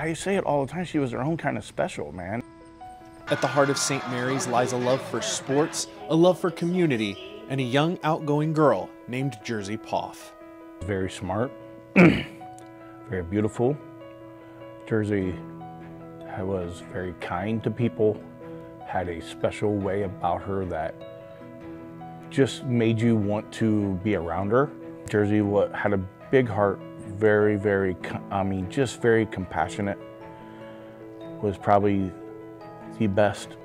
I say it all the time, she was her own kind of special, man. At the heart of St. Mary's lies a love for sports, a love for community, and a young outgoing girl named Jersey Poff. Very smart, very beautiful. Jersey was very kind to people, had a special way about her that just made you want to be around her. Jersey had a big heart, very compassionate. Was probably the best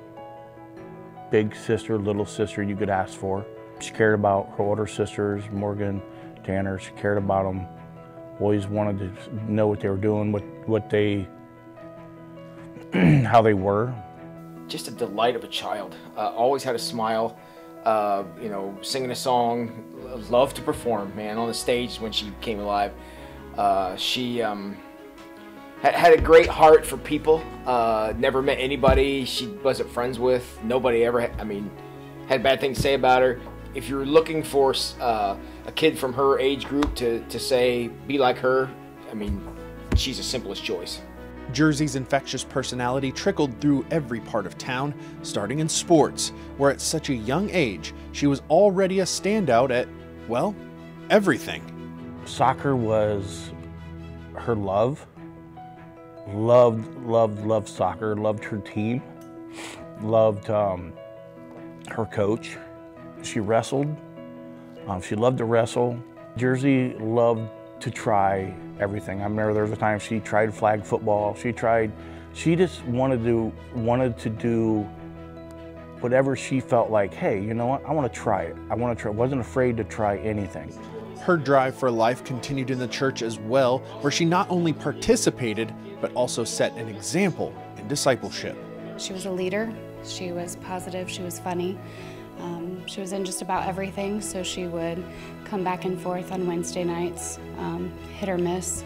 big sister, little sister you could ask for. She cared about her older sisters, Morgan, Tanner. She cared about them. Always wanted to know what they were doing, how they were. Just a delight of a child. Always had a smile. You know, singing a song, loved to perform, man, on the stage when she came alive. She had a great heart for people, never met anybody she wasn't friends with, nobody ever, had bad things to say about her. If you're looking for a kid from her age group to say, be like her, she's the simplest choice. Jersey's infectious personality trickled through every part of town, starting in sports, where at such a young age, she was already a standout at, well, everything. Soccer was her love. Loved soccer, loved her team, loved her coach. She wrestled, she loved to wrestle. Jersey loved to try everything. I remember there was a time she tried flag football. She just wanted to do whatever she felt like, hey, you know what, I want to try it. Wasn't afraid to try anything. Her drive for life continued in the church as well, where she not only participated, but also set an example in discipleship. She was a leader, she was positive, she was funny. She was in just about everything, so she would come back and forth on Wednesday nights, hit or miss.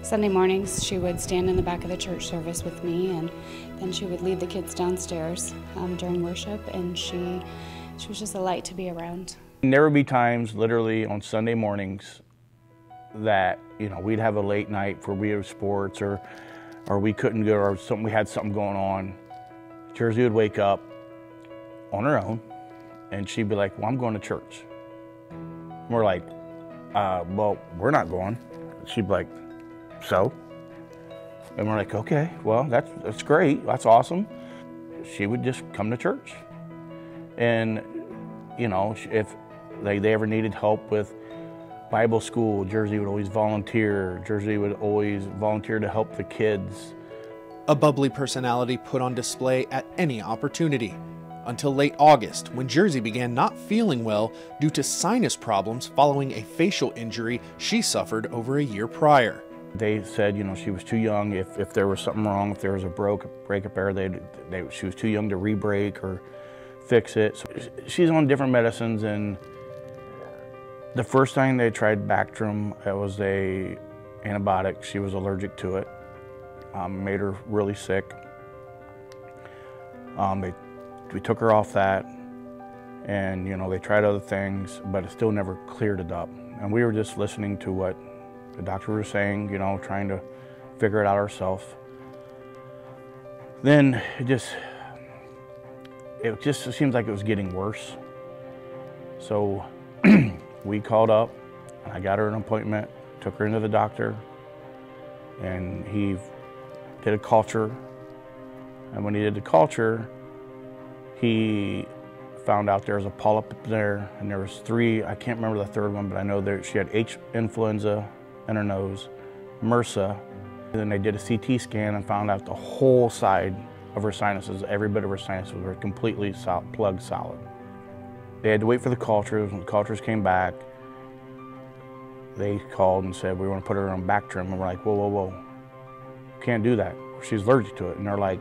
Sunday mornings, she would stand in the back of the church service with me, and then she would lead the kids downstairs during worship, and she was just a light to be around. There would be times, literally, on Sunday mornings that, you know, we'd have a late night for we had sports or we couldn't go or something, we had something going on. Jersey would wake up on her own, and she'd be like, well, I'm going to church. And we're like, well, we're not going. She'd be like, so? And we're like, okay, well, that's great, that's awesome. She would just come to church. And, you know, if they ever needed help with Bible school, Jersey would always volunteer. Jersey would always volunteer to help the kids. A bubbly personality put on display at any opportunity. Until late August, when Jersey began not feeling well due to sinus problems following a facial injury she suffered over a year prior. They said, you know, she was too young. If there was something wrong, if there was a breakup error, she was too young to re-break or fix it. So she's on different medicines, and the first time they tried Bactrim, it was an antibiotic. She was allergic to it, made her really sick. We took her off that, and you know, they tried other things, but it still never cleared it up. And we were just listening to what the doctor was saying, you know, trying to figure it out ourselves. Then it just seems like it was getting worse. So we called up, and I got her an appointment, took her into the doctor, and he did a culture. And when he did the culture, he found out there was a polyp there, and there was three, I can't remember the third one, but I know that she had H influenza in her nose, MRSA. And then they did a CT scan and found out the whole side of her sinuses, every bit of her sinuses were completely plugged solid. They had to wait for the cultures. When the cultures came back, they called and said, we want to put her on Bactrim. And we're like, whoa, whoa, whoa, can't do that. She's allergic to it. And they're like,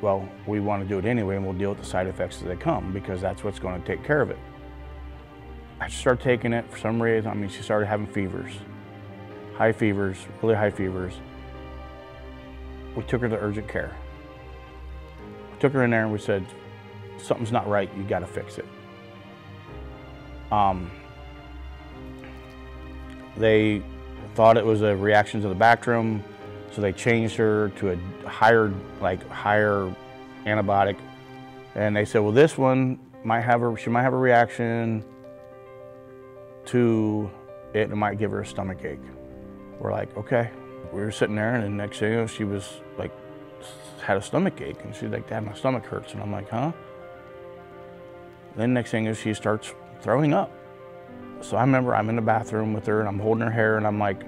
well, we want to do it anyway, and we'll deal with the side effects as they come, because that's what's going to take care of it. I started taking it for some reason. She started having fevers, high fevers, really high fevers. We took her to urgent care. We took her in there and we said, something's not right, you got to fix it. They thought it was a reaction to the Bactrim, so they changed her to a higher antibiotic. And they said, well, this one might have a reaction to it, and it might give her a stomach ache. We're like, okay. We were sitting there, and the next thing you know, she was like, had a stomach ache, and she's like, Dad, my stomach hurts. And I'm like, huh? Then next thing is she starts throwing up. So I remember I'm in the bathroom with her, and I'm holding her hair, and I'm like,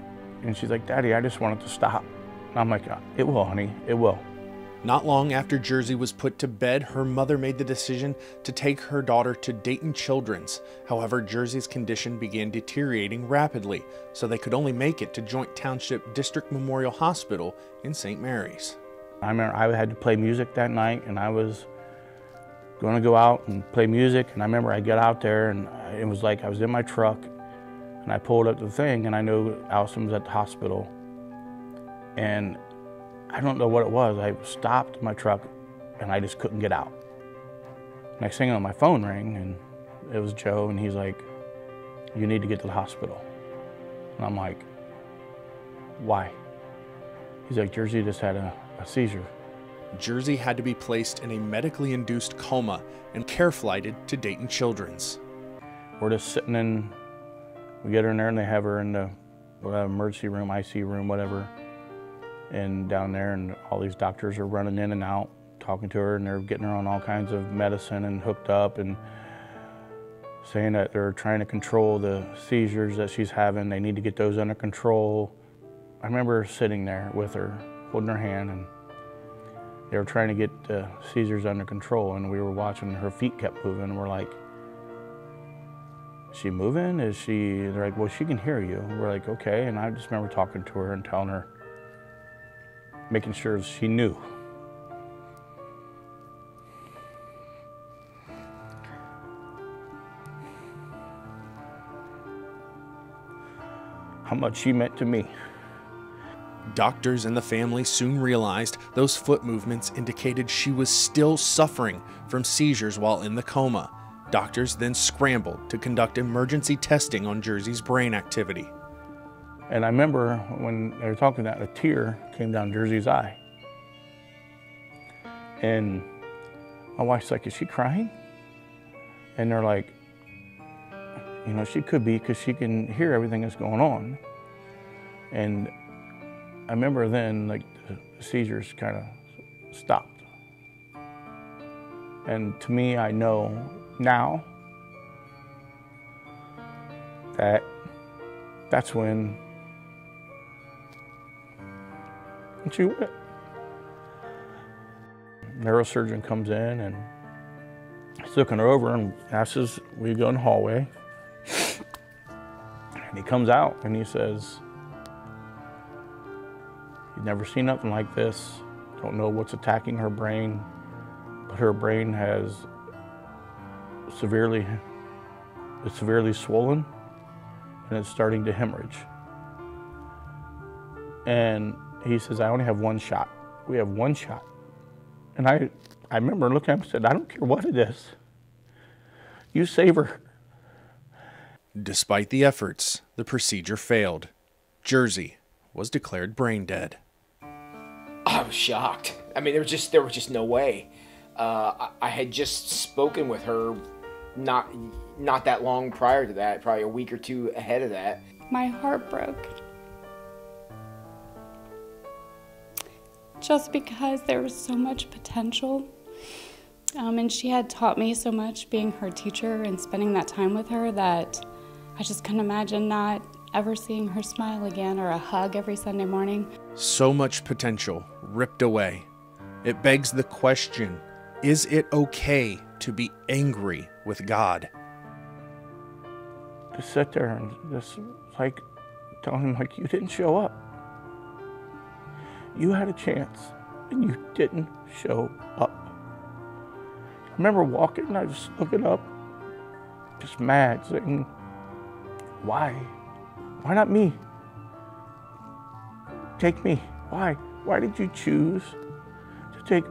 and she's like, Daddy, I just want it to stop. And I'm like, it will, honey, it will. Not long after Jersey was put to bed, her mother made the decision to take her daughter to Dayton Children's. However, Jersey's condition began deteriorating rapidly, so they could only make it to Joint Township District Memorial Hospital in St. Mary's. I remember I had to play music that night, and I was going to go out and play music, and I remember I got out there, and it was like I was in my truck, and I pulled up to the thing, and I knew Allison was at the hospital, and I don't know what it was. I stopped my truck, and I just couldn't get out. Next thing, my phone rang, and it was Joe, and he's like, you need to get to the hospital. And I'm like, why? He's like, Jersey just had a seizure. Jersey had to be placed in a medically induced coma and care flighted to Dayton Children's. We're just sitting in, we get her in there and they have her in the emergency room, IC room, whatever, and down there, and all these doctors are running in and out, talking to her, and they're getting her on all kinds of medicine and hooked up and saying that they're trying to control the seizures that she's having. They need to get those under control. I remember sitting there with her, holding her hand, and they were trying to get seizures under control, and we were watching. Her feet kept moving, and we're like, is she moving? Is she? They're like, well, she can hear you. We're like, okay, and I just remember talking to her and telling her, making sure she knew. How much she meant to me. Doctors and the family soon realized those foot movements indicated she was still suffering from seizures while in the coma. Doctors then scrambled to conduct emergency testing on Jersey's brain activity. And I remember when they were talking that, a tear came down Jersey's eye. And my wife's like, is she crying? And they're like, you know, she could be, because she can hear everything that's going on. And I remember then, like, the seizures kind of stopped. And to me, I know now that that's when she went. Neurosurgeon comes in and he's looking her over and asks us, will you go in the hallway? And he comes out and he says, never seen nothing like this. Don't know what's attacking her brain, but her brain has it's severely swollen, and it's starting to hemorrhage. And he says, I only have one shot. We have one shot. And I remember looking at him and said, I don't care what it is. You save her. Despite the efforts, the procedure failed. Jersey was declared brain dead. I was shocked. I mean, there was just no way. I had just spoken with her not that long prior to that, probably a week or two ahead of that. My heart broke. Just because there was so much potential. And she had taught me so much, being her teacher and spending that time with her, that I just couldn't imagine not ever seeing her smile again or a hug every Sunday morning. So much potential ripped away. It begs the question, is it okay to be angry with God? To sit there and just like tell him, like, you didn't show up. You had a chance and you didn't show up. I remember walking and I was looking up, just mad, saying, why? Why not me? Take me. Why? Why did you choose to take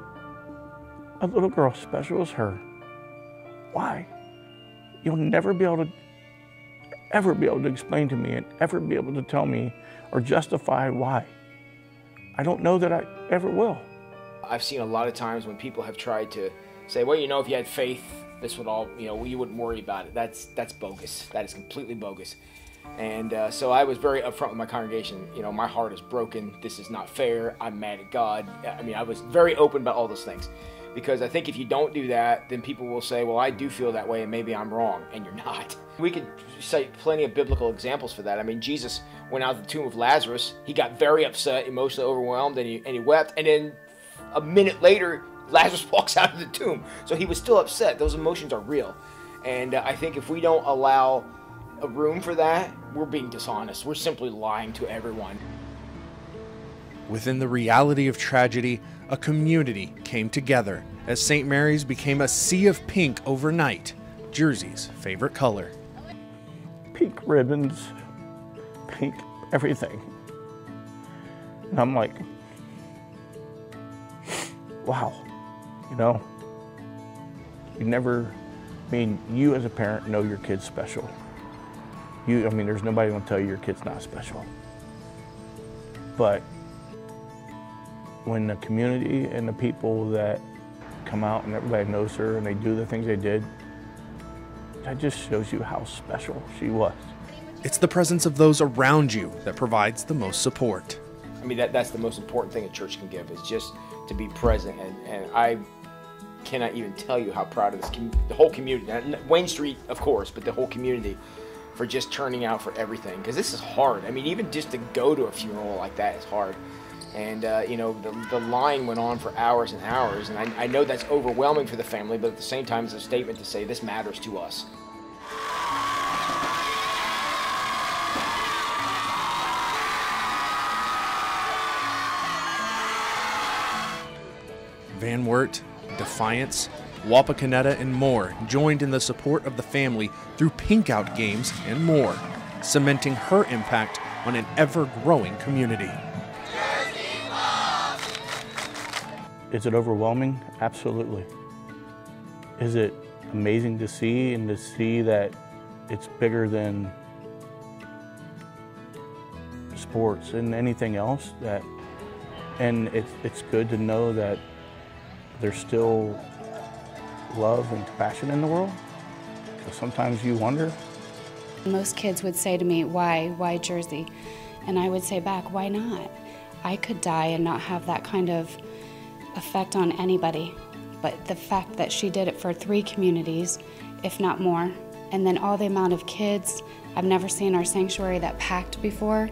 a little girl special as her? Why? You'll never be able to ever be able to explain to me and ever be able to tell me or justify why. I don't know that I ever will. I've seen a lot of times when people have tried to say, well, you know, if you had faith, this would all, you know, you wouldn't worry about it. That's bogus. That is completely bogus. And so I was very upfront with my congregation. You know, my heart is broken. This is not fair. I'm mad at God. I mean, I was very open about all those things, because I think if you don't do that, then people will say, well, I do feel that way and maybe I'm wrong, and you're not. We could cite plenty of biblical examples for that. I mean, Jesus went out of the tomb of Lazarus. He got very upset, emotionally overwhelmed, and he wept. And then a minute later, Lazarus walks out of the tomb. So he was still upset. Those emotions are real. And I think if we don't allow a room for that, we're being dishonest. We're simply lying to everyone. Within the reality of tragedy, a community came together as St. Mary's became a sea of pink overnight, Jersey's favorite color. Pink ribbons, pink everything. And I'm like, wow, you know, you never, I mean, you as a parent know your kid's special. You, I mean, there's nobody gonna tell you your kid's not special. But when the community and the people that come out and everybody knows her and they do the things they did, that just shows you how special she was. It's the presence of those around you that provides the most support. I mean, that's the most important thing a church can give, is just to be present. And I cannot even tell you how proud of this the whole community. Now, Wayne Street, of course, but the whole community for just turning out for everything. Because this is hard. I mean, even just to go to a funeral like that is hard. And, you know, the line went on for hours and hours, and I know that's overwhelming for the family, but at the same time, it's a statement to say this matters to us. Van Wert, Defiance, Wapakoneta, and more joined in the support of the family through pinkout games and more, cementing her impact on an ever-growing community. Is it overwhelming? Absolutely. Is it amazing to see, and to see that it's bigger than sports and anything else? That, and it's good to know that there's still love and compassion in the world. Because sometimes you wonder. Most kids would say to me, why Jersey? And I would say back, why not? I could die and not have that kind of effect on anybody, but the fact that she did it for 3 communities, if not more, and then all the amount of kids, I've never seen our sanctuary that packed before,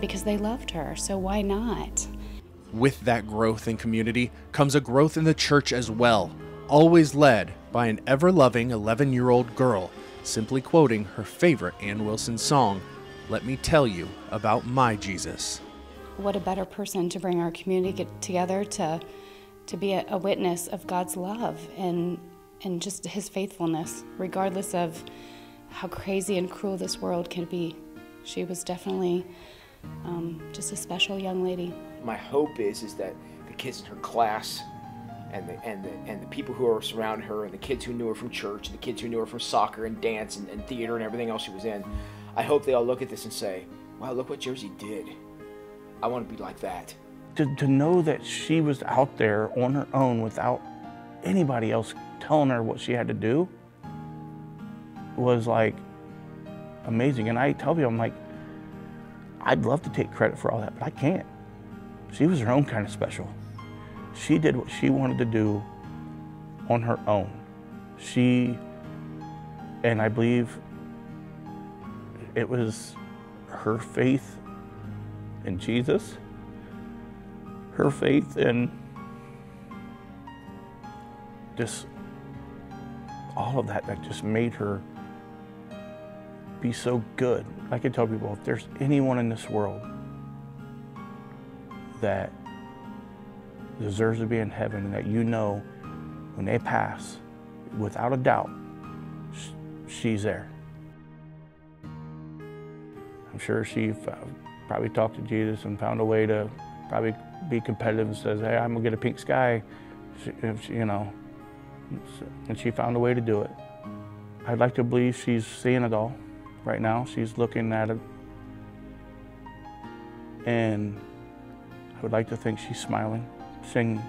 because they loved her, so why not? With that growth in community comes a growth in the church as well, always led by an ever-loving 11-year-old girl, simply quoting her favorite Anne Wilson song, "Let Me Tell You About My Jesus." What a better person to bring our community together to be a witness of God's love and just His faithfulness, regardless of how crazy and cruel this world can be. She was definitely just a special young lady. My hope is that the kids in her class and the people who are surrounding her, and the kids who knew her from church, and the kids who knew her from soccer and dance and theater and everything else she was in, I hope they all look at this and say, wow, look what Jersey did. I want to be like that. To know that she was out there on her own without anybody else telling her what she had to do was like amazing. And I tell people, I'm like, I'd love to take credit for all that, but I can't. She was her own kind of special. She did what she wanted to do on her own. And I believe it was her faith in Jesus, her faith in just all of that just made her be so good. I can tell people, if there's anyone in this world that deserves to be in heaven, and that, you know, when they pass, without a doubt, she's there. I'm sure she probably talked to Jesus and found a way to probably be competitive and says, hey, I'm gonna get a pink sky, you know, and she found a way to do it. I'd like to believe she's seeing it all right now. She's looking at it, and I would like to think she's smiling, singing,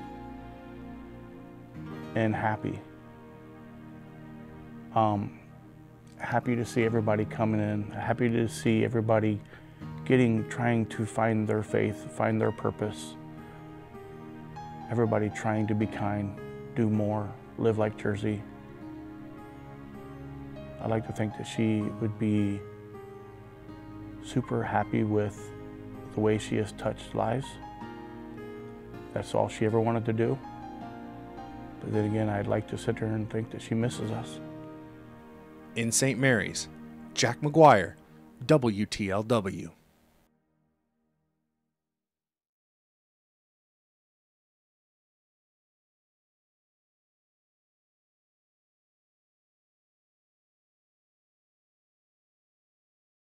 and happy. Happy to see everybody coming in, happy to see everybody trying to find their faith, find their purpose. Everybody trying to be kind, do more, live like Jersey. I'd like to think that she would be super happy with the way she has touched lives. That's all she ever wanted to do. But then again, I'd like to sit there and think that she misses us. In St. Mary's, Jack McGuire, WTLW.